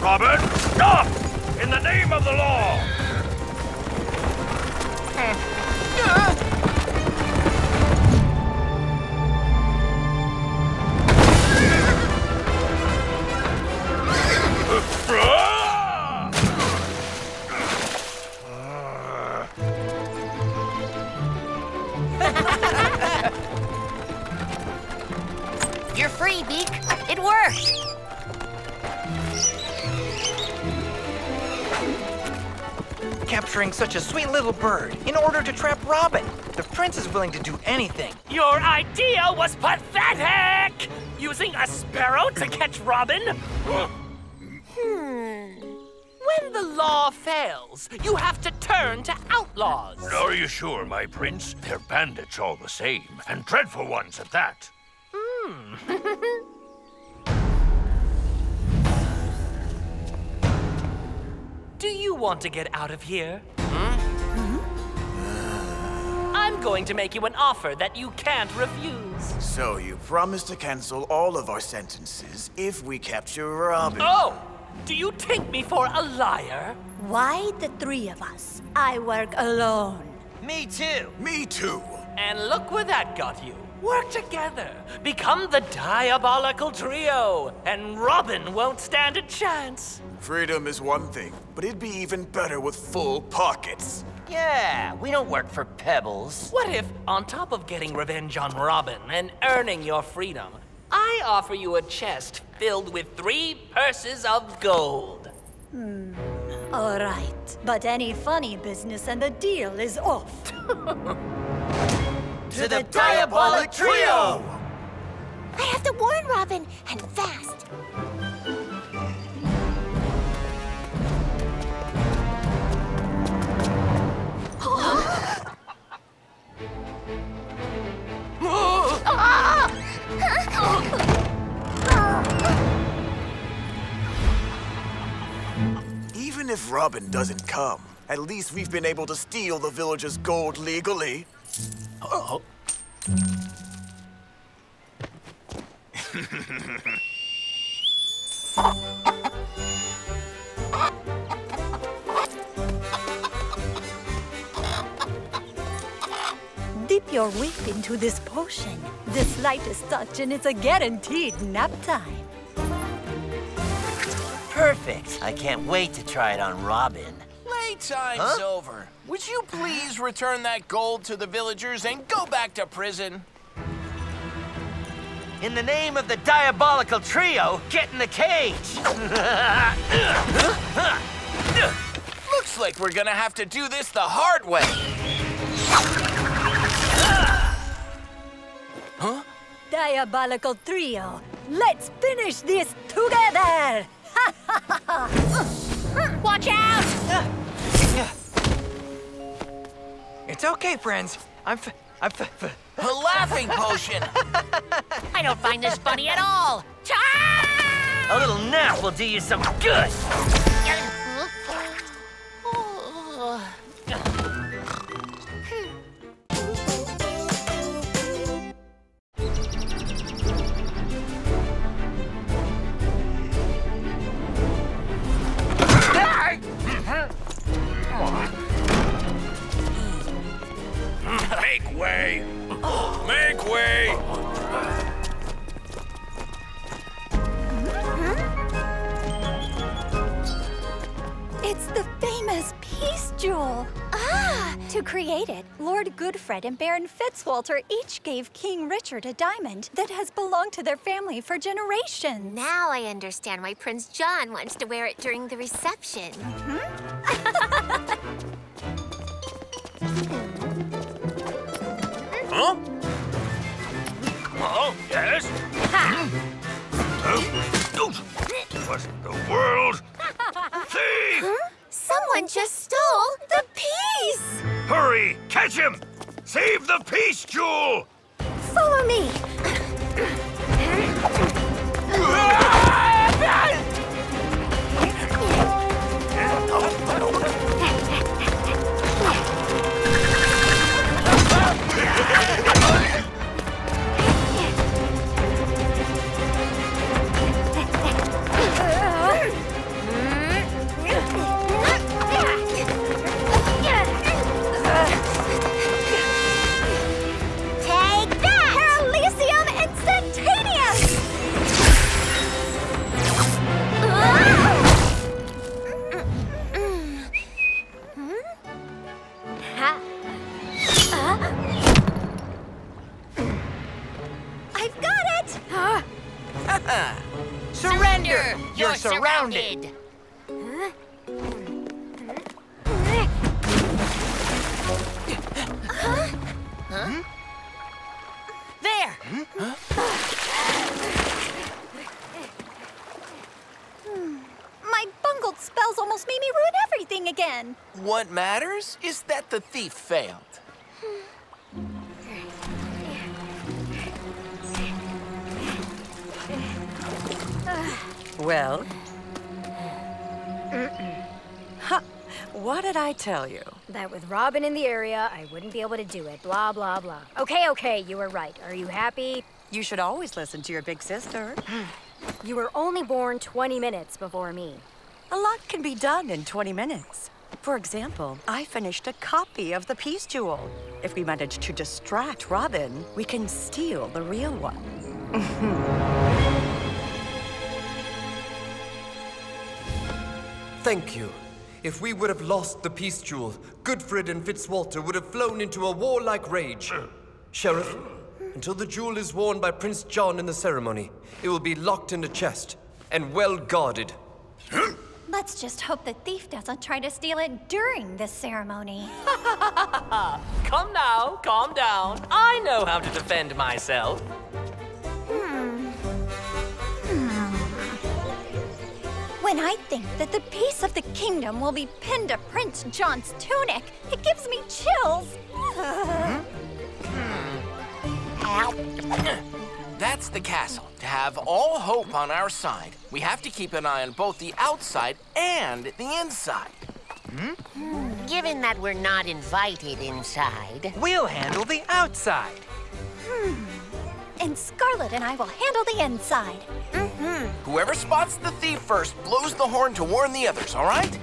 Robert, stop! In the name of the law! You're free, Beak. It worked. Capturing such a sweet little bird in order to trap Robin. The prince is willing to do anything. Your idea was pathetic! Using a sparrow to catch Robin? When the law fails, you have to turn to outlaws. Are you sure, my prince? They're bandits all the same, and dreadful ones at that. Do you want to get out of here? I'm going to make you an offer that you can't refuse. So you promise to cancel all of our sentences if we capture Robin. Oh! Do you take me for a liar? Why the three of us? I work alone. Me too. Me too. And look where that got you. Work together, become the diabolical trio, and Robin won't stand a chance. Freedom is one thing, but it'd be even better with full pockets. Yeah, we don't work for pebbles. What if, on top of getting revenge on Robin and earning your freedom, I offer you a chest filled with 3 purses of gold? All right, but any funny business and the deal is off. To the diabolic trio! I have to warn Robin, and fast. Even if Robin doesn't come, at least we've been able to steal the villagers' gold legally. Oh. Dip your whip into this potion. The slightest touch and it's a guaranteed nap time. Perfect. I can't wait to try it on Robin. Playtime's over. Would you please return that gold to the villagers and go back to prison? In the name of the diabolical trio, get in the cage! Looks like we're gonna have to do this the hard way. Huh? Diabolical trio, let's finish this together! Watch out! It's okay, friends. A laughing potion! I don't find this funny at all! A little nap will do you some good! Make way! Make way! It's the famous peace jewel. To create it, Lord Goodfred and Baron Fitzwalter each gave King Richard a diamond that has belonged to their family for generations. Now I understand why Prince John wants to wear it during the reception. Huh? Oh, yes. What in the world? Thief! Someone just stole the piece! Hurry, catch him! Save the piece, jewel! Follow me! Surrender! You're surrounded! Huh? Huh? There! My bungled spells almost made me ruin everything again. What matters is that the thief failed. Well? Ha! What did I tell you? That with Robin in the area, I wouldn't be able to do it, blah, blah, blah. Okay, okay, you were right. Are you happy? You should always listen to your big sister. You were only born 20 minutes before me. A lot can be done in 20 minutes. For example, I finished a copy of the Peace Jewel. If we manage to distract Robin, we can steal the real one. Thank you. If we would have lost the Peace Jewel, Goodfred and Fitzwalter would have flown into a warlike rage. Sheriff, until the jewel is worn by Prince John in the ceremony, it will be locked in a chest and well guarded. Let's just hope the thief doesn't try to steal it during this ceremony. Come now, calm down. I know how to defend myself. When I think that the peace of the kingdom will be pinned to Prince John's tunic, it gives me chills. That's the castle. To have all hope on our side, we have to keep an eye on both the outside and the inside. Given that we're not invited inside, we'll handle the outside. And Scarlet and I will handle the inside. Whoever spots the thief first blows the horn to warn the others, all right?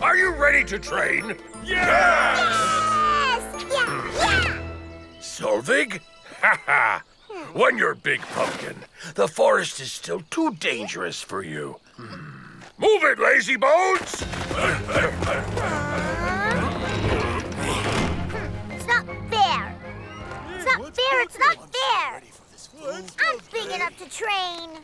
Are you ready to train? Yes! Yes! Yeah! Yeah! Solvig? Ha-ha! When you're big pumpkin, the forest is still too dangerous for you. Move it, lazy bones! It's not fair. It's not fair, it's not fair. I'm big enough to train.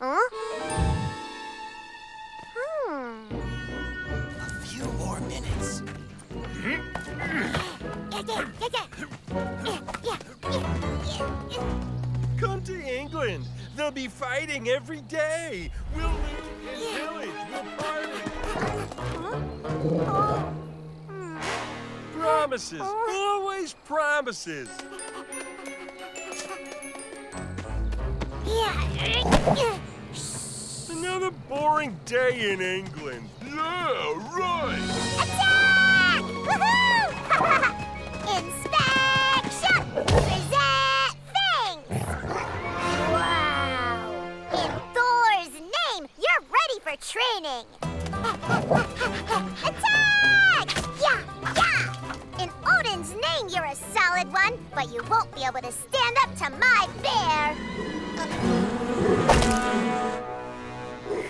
A few more minutes. Come to England. They'll be fighting every day. We'll live in village. We'll party. Promises. Always promises. Another boring day in England. Yeah, right. Attack! Woohoo! Inspection! Present! For training. Attack! Yeah, yeah! In Odin's name, you're a solid one, but you won't be able to stand up to my bear.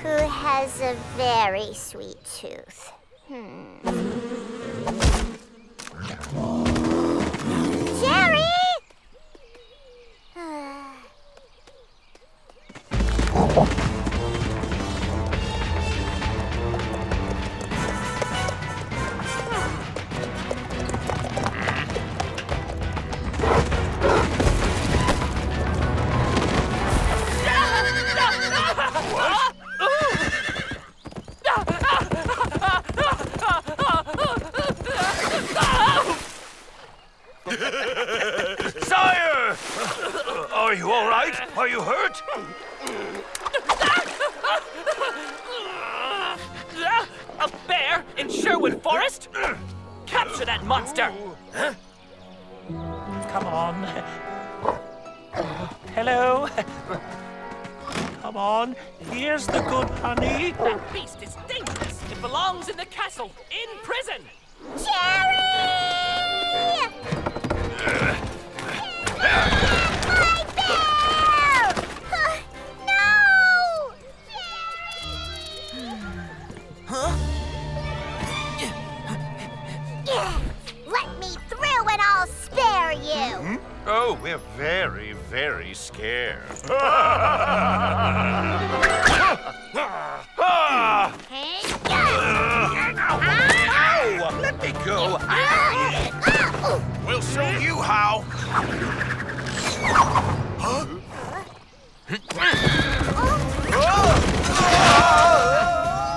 Who has a very sweet tooth? Jerry! me scared. Ow! Let me go! We'll show you how. Huh?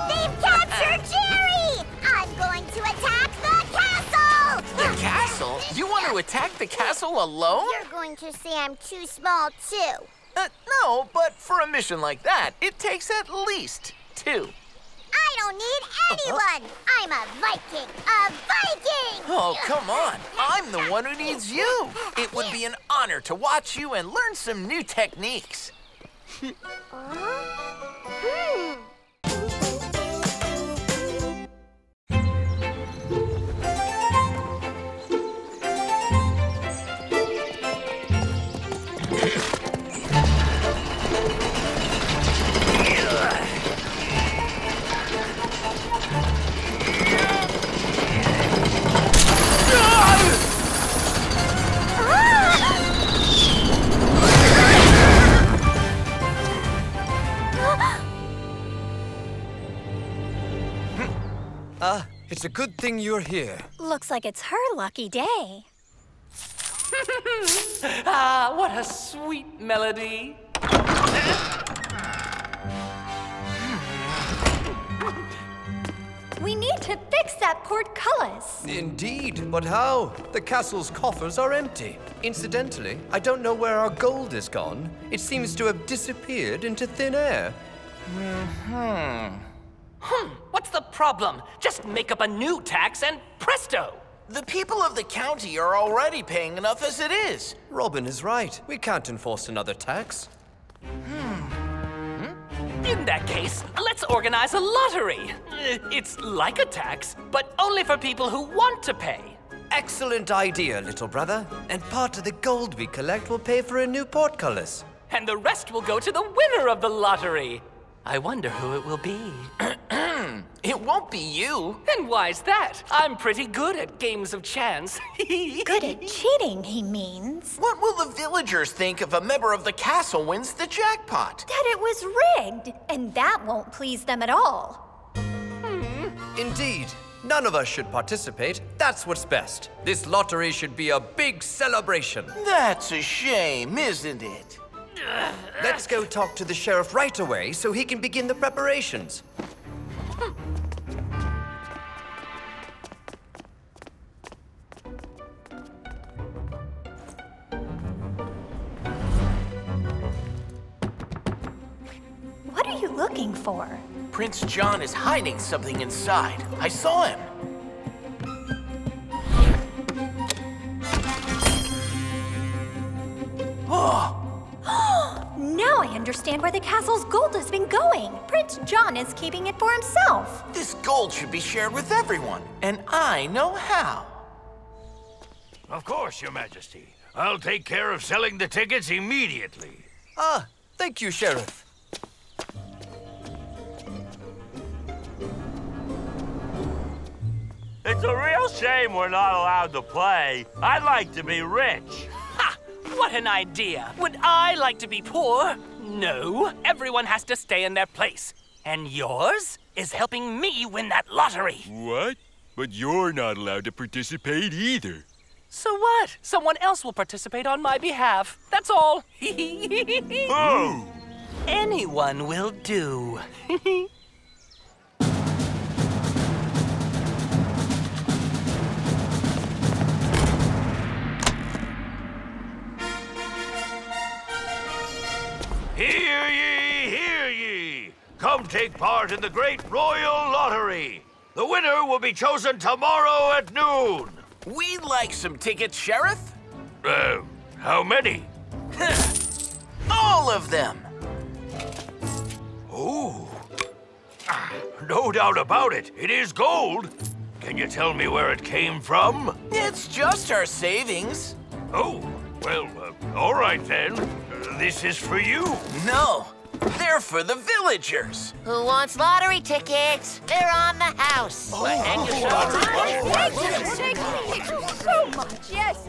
They've captured Jerry! I'm going to attack the castle! The castle? You want to attack the castle alone? You're going to say I'm too small, too. No, but for a mission like that, it takes at least two. I don't need anyone! I'm a Viking! A Viking! Oh, come on! I'm the one who needs you! It would be an honor to watch you and learn some new techniques. It's a good thing you're here. Looks like it's her lucky day. Ah, what a sweet melody. We need to fix that portcullis. Indeed, but how? The castle's coffers are empty. Incidentally, I don't know where our gold is gone. It seems to have disappeared into thin air. What's the problem? Just make up a new tax and presto! The people of the county are already paying enough as it is. Robin is right. We can't enforce another tax. In that case, let's organize a lottery. It's like a tax, but only for people who want to pay. Excellent idea, little brother. And part of the gold we collect will pay for a new portcullis. And the rest will go to the winner of the lottery. I wonder who it will be. It won't be you. And why's that? I'm pretty good at games of chance. Good at cheating, he means. What will the villagers think if a member of the castle wins the jackpot? That it was rigged, and that won't please them at all. Indeed. None of us should participate. That's what's best. This lottery should be a big celebration. That's a shame, isn't it? Let's go talk to the sheriff right away so he can begin the preparations. What are you looking for? Prince John is hiding something inside. I saw him. Oh! Now I understand where the castle's gold has been going. Prince John is keeping it for himself. This gold should be shared with everyone, and I know how. Of course, Your Majesty. I'll take care of selling the tickets immediately. Ah, thank you, Sheriff. It's a real shame we're not allowed to play. I'd like to be rich. What an idea! Would I like to be poor? No, everyone has to stay in their place. And yours is helping me win that lottery. What? But you're not allowed to participate either. So what? Someone else will participate on my behalf. That's all. Oh! Anyone will do. Hear ye, hear ye! Come take part in the great royal lottery. The winner will be chosen tomorrow at noon. We'd like some tickets, Sheriff. How many? All of them. Oh, no doubt about it. It is gold. Can you tell me where it came from? It's just our savings. Oh, well, all right then. This is for you. No, they're for the villagers. Who wants lottery tickets? They're on the house. Thank you so much. Yes.